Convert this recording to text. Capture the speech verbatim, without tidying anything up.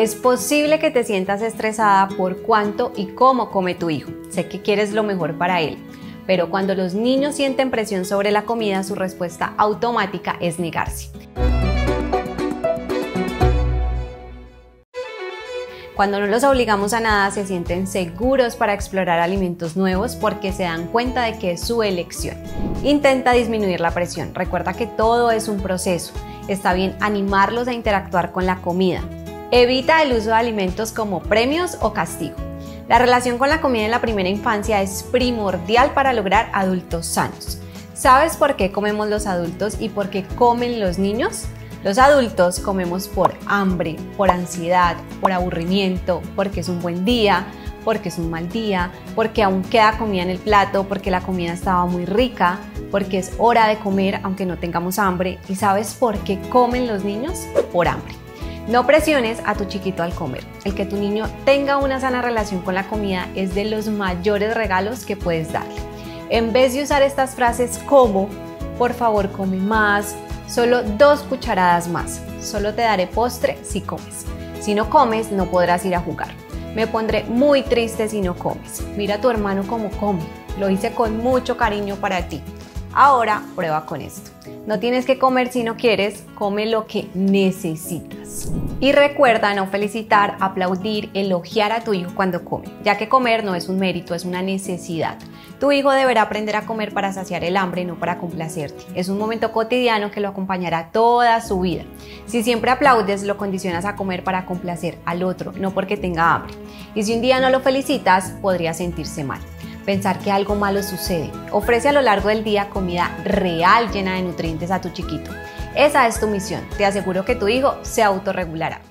Es posible que te sientas estresada por cuánto y cómo come tu hijo. Sé que quieres lo mejor para él, pero cuando los niños sienten presión sobre la comida, su respuesta automática es negarse. Cuando no los obligamos a nada, se sienten seguros para explorar alimentos nuevos porque se dan cuenta de que es su elección. Intenta disminuir la presión. Recuerda que todo es un proceso. Está bien animarlos a interactuar con la comida. Evita el uso de alimentos como premios o castigo. La relación con la comida en la primera infancia es primordial para lograr adultos sanos. ¿Sabes por qué comemos los adultos y por qué comen los niños? Los adultos comemos por hambre, por ansiedad, por aburrimiento, porque es un buen día, porque es un mal día, porque aún queda comida en el plato, porque la comida estaba muy rica, porque es hora de comer aunque no tengamos hambre. ¿Y sabes por qué comen los niños? Por hambre. No presiones a tu chiquito al comer. El que tu niño tenga una sana relación con la comida es de los mayores regalos que puedes darle. En vez de usar estas frases como, por favor come más, solo dos cucharadas más, solo te daré postre si comes. Si no comes, no podrás ir a jugar. Me pondré muy triste si no comes. Mira a tu hermano cómo come. Lo hice con mucho cariño para ti. Ahora prueba con esto. No tienes que comer si no quieres, come lo que necesitas. Y recuerda no felicitar, aplaudir, elogiar a tu hijo cuando come, ya que comer no es un mérito, es una necesidad. Tu hijo deberá aprender a comer para saciar el hambre, no para complacerte. Es un momento cotidiano que lo acompañará toda su vida. Si siempre aplaudes, lo condicionas a comer para complacer al otro, no porque tenga hambre. Y si un día no lo felicitas, podría sentirse mal. Pensar que algo malo sucede. Ofrece a lo largo del día comida real llena de nutrientes a tu chiquito. Esa es tu misión. Te aseguro que tu hijo se autorregulará.